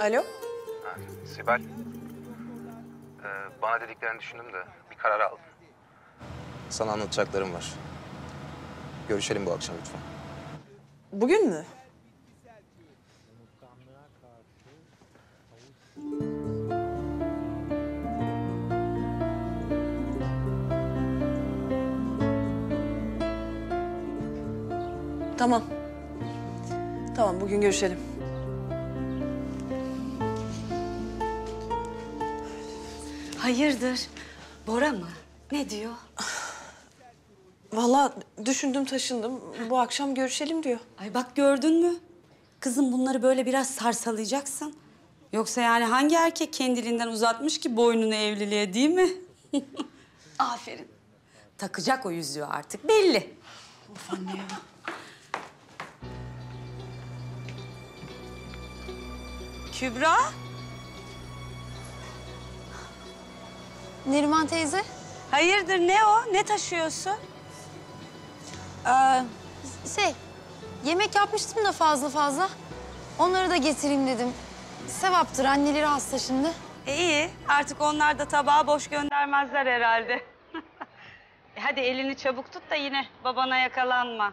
Alo? Ha, Sibel. Bana dediklerini düşündüm de bir karar aldım. Sana anlatacaklarım var. Görüşelim bu akşam lütfen. Bugün mü? Tamam. Tamam, bugün görüşelim. Hayırdır? Bora mı? Ne diyor? Vallahi düşündüm taşındım. Bu akşam görüşelim diyor. Ay bak gördün mü? Kızım bunları böyle biraz sarsalayacaksın. Yoksa yani hangi erkek kendiliğinden uzatmış ki boynunu evliliğe, değil mi? Aferin. Takacak o yüzüğü artık belli. Of anne ya. Kübra? Neriman teyze? Hayırdır, ne o? Ne taşıyorsun? Yemek yapmıştım da fazla. Onları da getireyim dedim. Sevaptır, anneleri hasta şimdi. İyi, artık onlar da tabağı boş göndermezler herhalde. Hadi elini çabuk tut da yine babana yakalanma.